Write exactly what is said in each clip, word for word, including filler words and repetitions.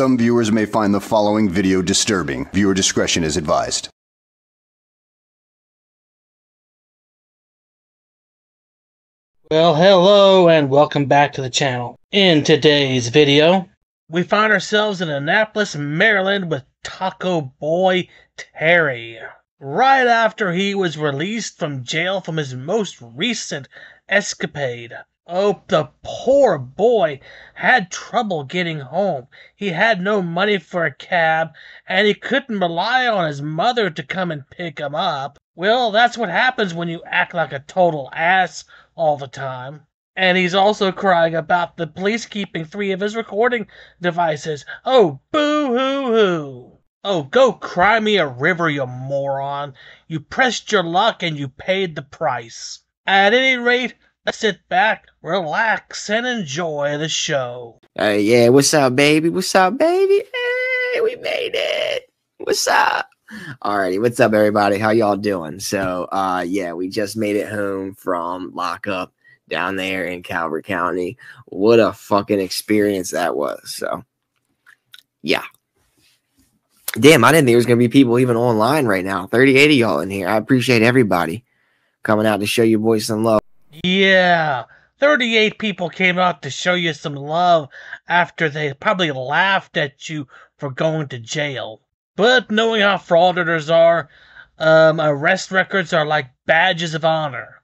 some viewers may find the following video disturbing. Viewer discretion is advised. Well, hello and welcome back to the channel. In today's video, we find ourselves in Annapolis, Maryland with Taco Boy Terry. Right after he was released from jail from his most recent escapade. Oh, the poor boy had trouble getting home. He had no money for a cab, and he couldn't rely on his mother to come and pick him up. Well, that's what happens when you act like a total ass all the time. And he's also crying about the police keeping three of his recording devices. Oh, boo-hoo-hoo. Oh, go cry me a river, you moron. You pressed your luck and you paid the price. At any rate, let's sit back, relax, and enjoy the show. Uh, yeah, what's up, baby? What's up, baby? Hey, we made it. What's up? Alrighty, what's up, everybody? How y'all doing? So, uh, yeah, we just made it home from lockup down there in Calvert County. What a fucking experience that was. So, yeah. Damn, I didn't think there was going to be people even online right now. thirty-eight of y'all in here. I appreciate everybody coming out to show your boys some love. Yeah, thirty-eight people came out to show you some love after they probably laughed at you for going to jail. But knowing how frauditors are, um, arrest records are like badges of honor.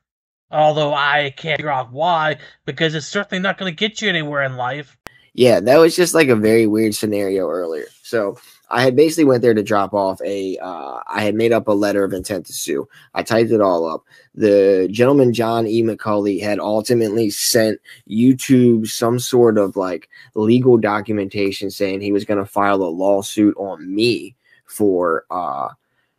Although I can't figure out why, because it's certainly not going to get you anywhere in life. Yeah, that was just like a very weird scenario earlier. So I had basically went there to drop off a, uh, I had made up a letter of intent to sue. I typed it all up. The gentleman, John E. McCulley, had ultimately sent YouTube some sort of like legal documentation saying he was going to file a lawsuit on me for uh,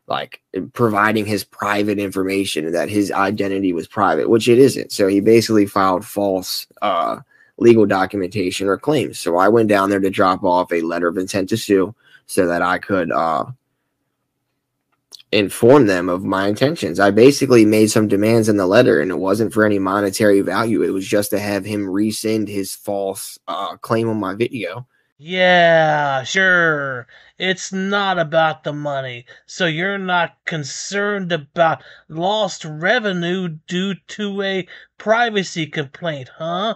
like providing his private information, that his identity was private, which it isn't. So he basically filed false uh, legal documentation or claims. So I went down there to drop off a letter of intent to sue, so that I could uh, inform them of my intentions. I basically made some demands in the letter, and it wasn't for any monetary value. It was just to have him rescind his false uh, claim on my video. Yeah, sure. It's not about the money. So you're not concerned about lost revenue due to a privacy complaint, huh?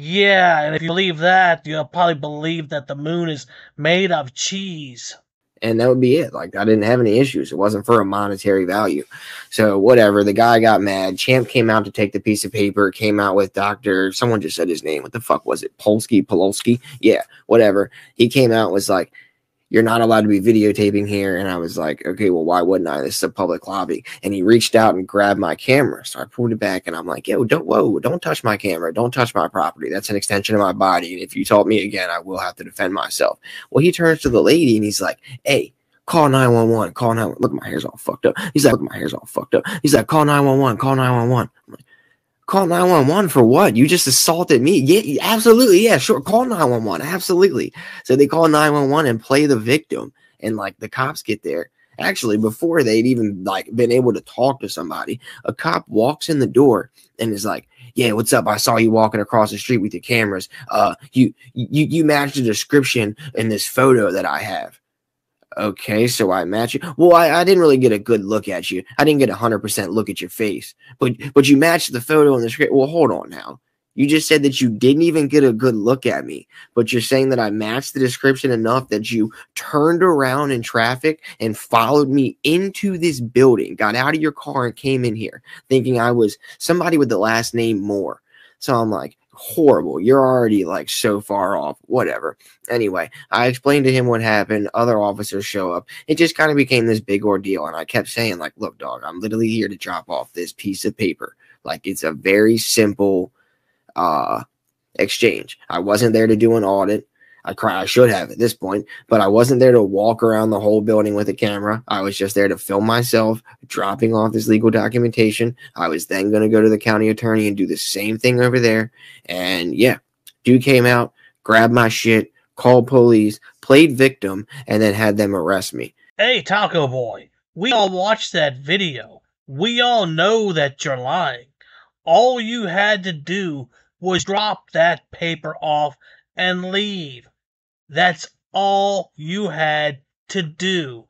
Yeah, and if you believe that, you'll probably believe that the moon is made of cheese. And that would be it. Like, I didn't have any issues. It wasn't for a monetary value. So, whatever. The guy got mad. Champ came out to take the piece of paper. Came out with Doctor Someone just said his name. What the fuck was it? Polsky? Polsky? Yeah, whatever. He came out and was like, you're not allowed to be videotaping here. And I was like, okay, well, why wouldn't I? This is a public lobby. And he reached out and grabbed my camera. So I pulled it back and I'm like, yo, don't, whoa, don't touch my camera. Don't touch my property. That's an extension of my body. And if you taunt me again, I will have to defend myself. Well, he turns to the lady and he's like, hey, call nine one one, call nine one one. Look, my hair's all fucked up. He's like, look, my hair's all fucked up. He's like, call nine one one, call nine one one. I'm like, call nine one one for what? You just assaulted me. Yeah, absolutely. Yeah, sure. Call nine one one. Absolutely. So they call nine one one and play the victim. And like the cops get there. Actually, before they'd even like been able to talk to somebody, a cop walks in the door and is like, yeah, what's up? I saw you walking across the street with your cameras. Uh, you, you, you match the description in this photo that I have. Okay, so I match you. Well, I, I didn't really get a good look at you. I didn't get a hundred percent look at your face, but but you matched the photo on the script. Well, hold on now. You just said that you didn't even get a good look at me, but you're saying that I matched the description enough that you turned around in traffic and followed me into this building, got out of your car and came in here thinking I was somebody with the last name Moore. So I'm like, horrible. You're already like so far off, whatever. Anyway, I explained to him what happened. Other officers show up. It just kind of became this big ordeal. And I kept saying like, look, dog, I'm literally here to drop off this piece of paper. Like, it's a very simple uh, exchange. I wasn't there to do an audit. I cry. I should have at this point, but I wasn't there to walk around the whole building with a camera. I was just there to film myself dropping off this legal documentation. I was then going to go to the county attorney and do the same thing over there. And yeah, dude came out, grabbed my shit, called police, played victim, and then had them arrest me. Hey, Taco Boy, we all watched that video. We all know that you're lying. All you had to do was drop that paper off and leave. That's all you had to do.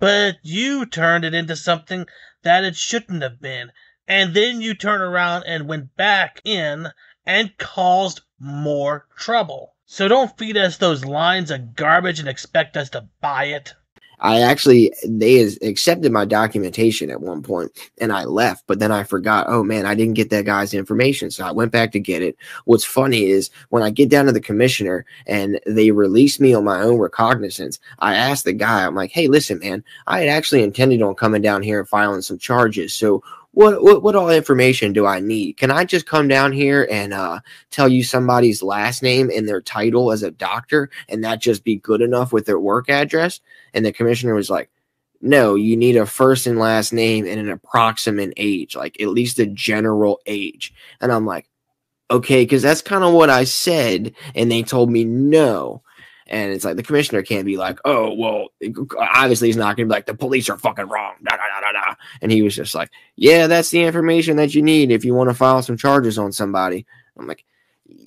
But you turned it into something that it shouldn't have been. And then you turned around and went back in and caused more trouble. So don't feed us those lines of garbage and expect us to buy it. I actually, they accepted my documentation at one point, and I left, but then I forgot, oh man, I didn't get that guy's information, so I went back to get it. What's funny is, when I get down to the commissioner, and they release me on my own recognizance, I asked the guy, I'm like, hey, listen, man, I had actually intended on coming down here and filing some charges, so What, what what all information do I need? Can I just come down here and uh, tell you somebody's last name and their title as a doctor, and that just be good enough with their work address? And the commissioner was like, no, you need a first and last name and an approximate age, like at least a general age. And I'm like, okay, because that's kind of what I said, and they told me no. And it's like, the commissioner can't be like, oh, well, obviously he's not going to be like, the police are fucking wrong. Da, da, da, da, da. And he was just like, yeah, that's the information that you need if you want to file some charges on somebody. I'm like,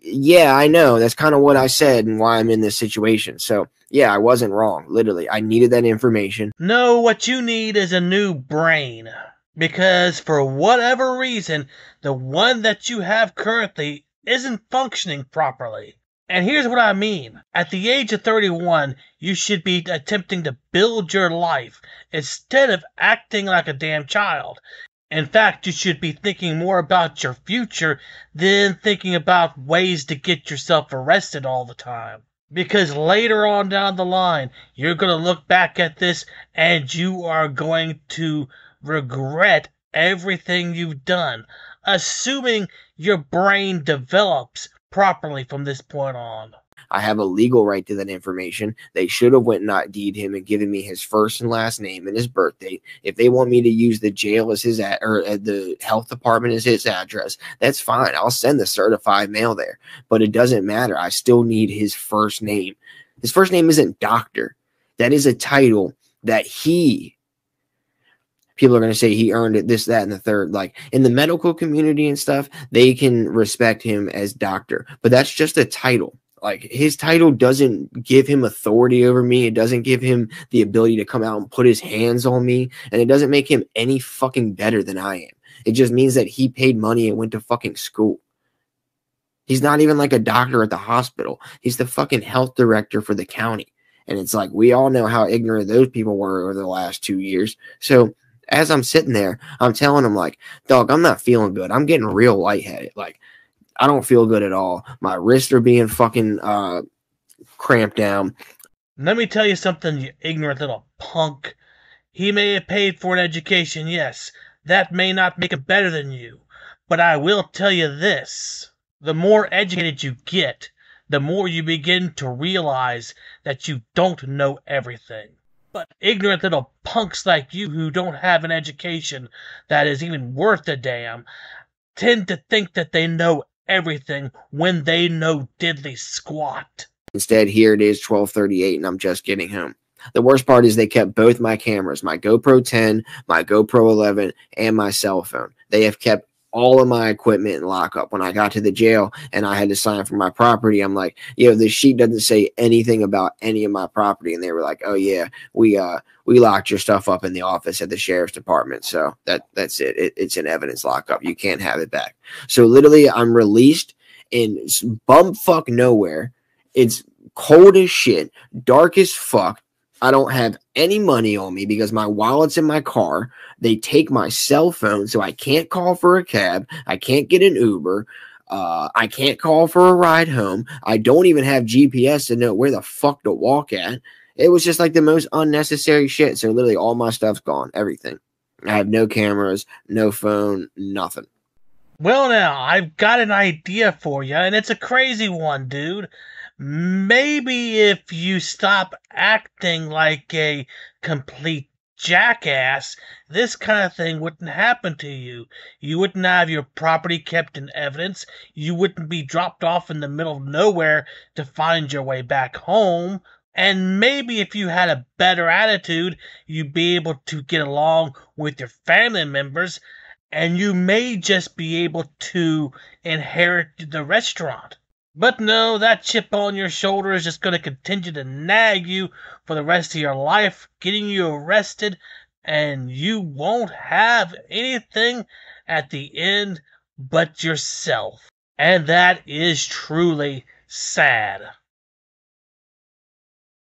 yeah, I know. That's kind of what I said and why I'm in this situation. So, yeah, I wasn't wrong. Literally, I needed that information. No, what you need is a new brain. Because for whatever reason, the one that you have currently isn't functioning properly. And here's what I mean. At the age of thirty-one, you should be attempting to build your life instead of acting like a damn child. In fact, you should be thinking more about your future than thinking about ways to get yourself arrested all the time. Because later on down the line, you're going to look back at this and you are going to regret everything you've done, assuming your brain develops properly from this point on. I have a legal right to that information. They should have went and not deed him and given me his first and last name and his birth date. If they want me to use the jail as his ad or the health department as his address, that's fine. I'll send the certified mail there, but it doesn't matter. I still need his first name. His first name isn't doctor. That is a title that he people are going to say he earned it, this, that, and the third. Like, in the medical community and stuff, they can respect him as doctor. But that's just a title. Like, his title doesn't give him authority over me. It doesn't give him the ability to come out and put his hands on me. And it doesn't make him any fucking better than I am. It just means that he paid money and went to fucking school. He's not even like a doctor at the hospital. He's the fucking health director for the county. And it's like, we all know how ignorant those people were over the last two years. So, as I'm sitting there, I'm telling him, like, dog, I'm not feeling good. I'm getting real lightheaded. Like, I don't feel good at all. My wrists are being fucking uh, cramped down. Let me tell you something, you ignorant little punk. He may have paid for an education, yes. That may not make it better than you. But I will tell you this. The more educated you get, the more you begin to realize that you don't know everything. But ignorant little punks like you who don't have an education that is even worth a damn tend to think that they know everything when they know diddly squat. Instead, here it is, twelve thirty-eight, and I'm just getting home. The worst part is they kept both my cameras, my GoPro ten, my GoPro eleven, and my cell phone. They have kept all of my equipment in lockup. When I got to the jail and I had to sign for my property, I'm like, you know, this sheet doesn't say anything about any of my property. And they were like, oh yeah, we uh we locked your stuff up in the office at the sheriff's department. So that that's it. it it's an evidence lockup. You can't have it back. So literally, I'm released in bumfuck nowhere. It's cold as shit, dark as fuck. I don't have any money on me because my wallet's in my car. They take my cell phone, so I can't call for a cab. I can't get an Uber. Uh, I can't call for a ride home. I don't even have G P S to know where the fuck to walk at. It was just like the most unnecessary shit. So literally all my stuff's gone, everything. I have no cameras, no phone, nothing. Well, now, I've got an idea for you, and it's a crazy one, dude. Maybe if you stop acting like a complete jackass, this kind of thing wouldn't happen to you. You wouldn't have your property kept in evidence. You wouldn't be dropped off in the middle of nowhere to find your way back home. And maybe if you had a better attitude, you'd be able to get along with your family members, and you may just be able to inherit the restaurant. But no, that chip on your shoulder is just going to continue to nag you for the rest of your life, getting you arrested, and you won't have anything at the end but yourself. And that is truly sad.